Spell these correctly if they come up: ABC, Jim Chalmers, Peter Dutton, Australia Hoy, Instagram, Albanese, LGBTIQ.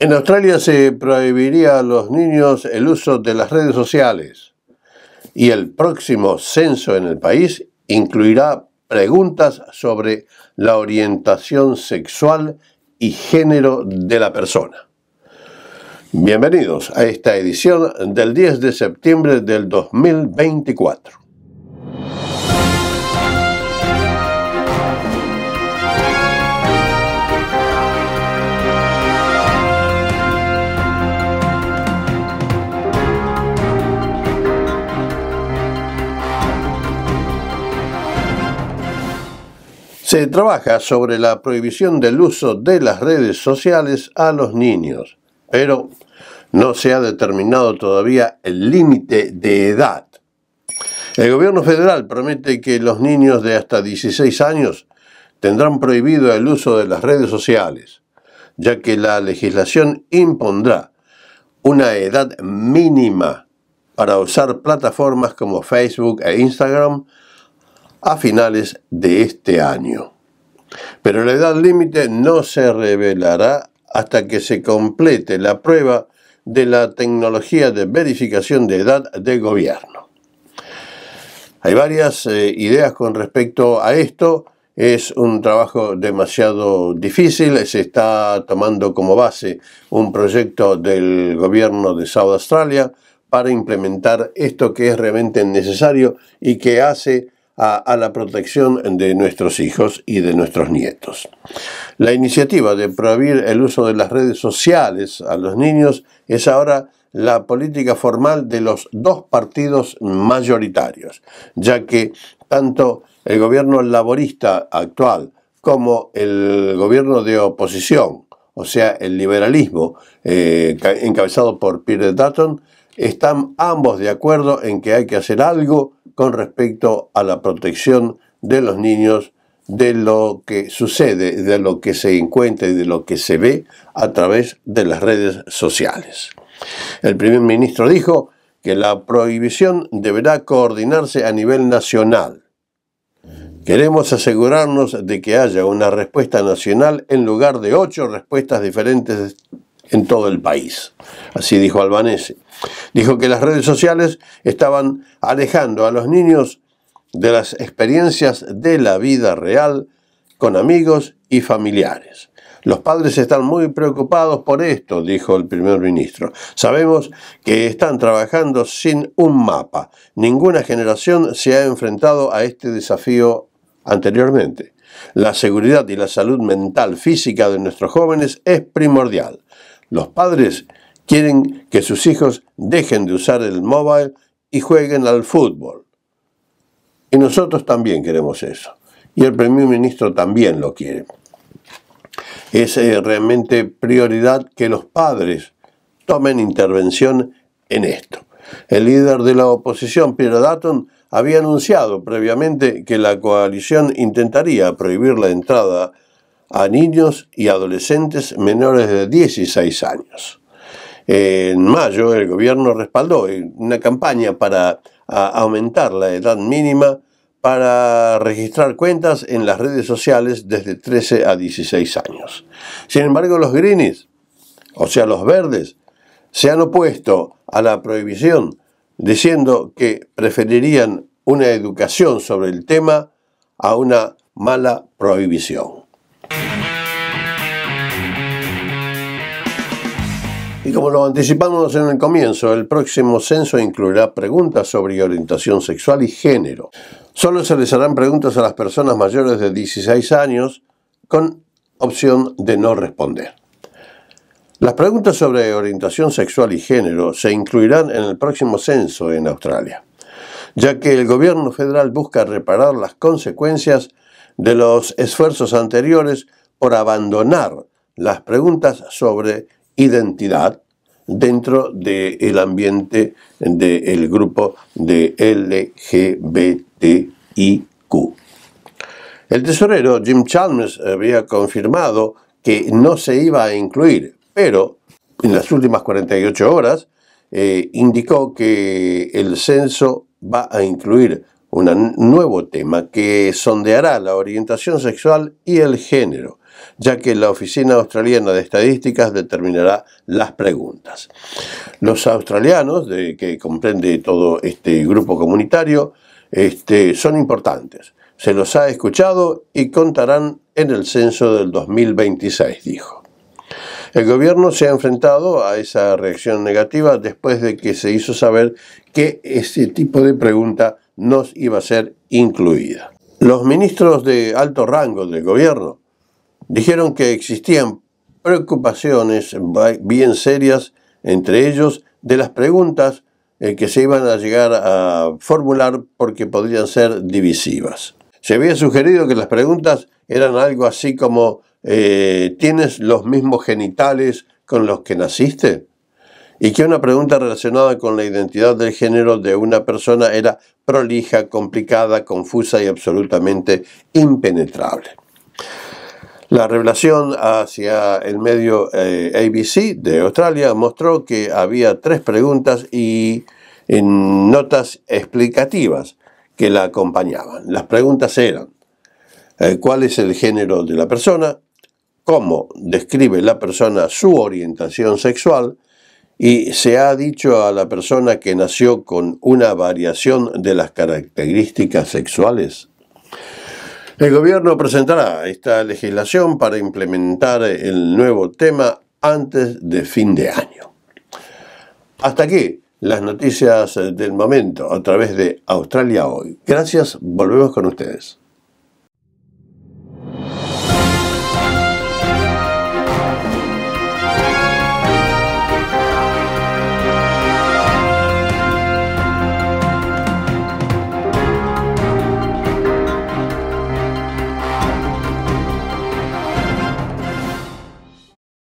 En Australia se prohibiría a los niños el uso de las redes sociales y el próximo censo en el país incluirá preguntas sobre la orientación sexual y género de la persona. Bienvenidos a esta edición del 10 de septiembre del 2024. Se trabaja sobre la prohibición del uso de las redes sociales a los niños, pero no se ha determinado todavía el límite de edad. El gobierno federal promete que los niños de hasta 16 años tendrán prohibido el uso de las redes sociales, ya que la legislación impondrá una edad mínima para usar plataformas como Facebook e Instagram a finales de este año. Pero la edad límite no se revelará hasta que se complete la prueba de la tecnología de verificación de edad del gobierno. Hay varias ideas con respecto a esto. Es un trabajo demasiado difícil. Se está tomando como base un proyecto del gobierno de South Australia para implementar esto que es realmente necesario y que hace a la protección de nuestros hijos y de nuestros nietos. La iniciativa de prohibir el uso de las redes sociales a los niños es ahora la política formal de los dos partidos mayoritarios, ya que tanto el gobierno laborista actual como el gobierno de oposición, o sea, el liberalismo encabezado por Peter Dutton, están ambos de acuerdo en que hay que hacer algo con respecto a la protección de los niños, de lo que sucede, de lo que se encuentra y de lo que se ve a través de las redes sociales. El primer ministro dijo que la prohibición deberá coordinarse a nivel nacional. Queremos asegurarnos de que haya una respuesta nacional en lugar de 8 respuestas diferentes en todo el país. Así dijo Albanese. Dijo que las redes sociales estaban alejando a los niños de las experiencias de la vida real con amigos y familiares. Los padres están muy preocupados por esto, dijo el primer ministro. Sabemos que están trabajando sin un mapa. Ninguna generación se ha enfrentado a este desafío anteriormente. La seguridad y la salud mental física de nuestros jóvenes es primordial. Los padres quieren que sus hijos dejen de usar el móvil y jueguen al fútbol. Y nosotros también queremos eso. Y el primer ministro también lo quiere. Es realmente prioridad que los padres tomen intervención en esto. El líder de la oposición, Peter Dutton, había anunciado previamente que la coalición intentaría prohibir la entrada a niños y adolescentes menores de 16 años. En mayo el gobierno respaldó una campaña para aumentar la edad mínima para registrar cuentas en las redes sociales desde 13 a 16 años. Sin embargo, los greenies, o sea los verdes, se han opuesto a la prohibición, diciendo que preferirían una educación sobre el tema a una mala prohibición. Y como lo anticipamos en el comienzo, el próximo censo incluirá preguntas sobre orientación sexual y género. Solo se les harán preguntas a las personas mayores de 16 años con opción de no responder. Las preguntas sobre orientación sexual y género se incluirán en el próximo censo en Australia, ya que el gobierno federal busca reparar las consecuencias de los esfuerzos anteriores por abandonar las preguntas sobre identidad dentro del ambiente del grupo de LGBTIQ. El tesorero Jim Chalmers había confirmado que no se iba a incluir, pero en las últimas 48 horas indicó que el censo va a incluir un nuevo tema que sondeará la orientación sexual y el género, ya que la Oficina Australiana de Estadísticas determinará las preguntas. Los australianos, que comprende todo este grupo comunitario, son importantes. Se los ha escuchado y contarán en el censo del 2026, dijo. El gobierno se ha enfrentado a esa reacción negativa después de que se hizo saber que ese tipo de pregunta no iba a ser incluida. Los ministros de alto rango del gobierno dijeron que existían preocupaciones bien serias, entre ellos, de las preguntas que se iban a llegar a formular porque podrían ser divisivas. Se había sugerido que las preguntas eran algo así como ¿tienes los mismos genitales con los que naciste? Y que una pregunta relacionada con la identidad del género de una persona era prolija, complicada, confusa y absolutamente impenetrable. La revelación hacia el medio ABC de Australia mostró que había 3 preguntas y notas explicativas que la acompañaban. Las preguntas eran: ¿cuál es el género de la persona? ¿Cómo describe la persona su orientación sexual? Y se ha dicho a la persona que nació con una variación de las características sexuales. El gobierno presentará esta legislación para implementar el nuevo tema antes de fin de año. Hasta aquí las noticias del momento a través de Australia Hoy. Gracias, volvemos con ustedes.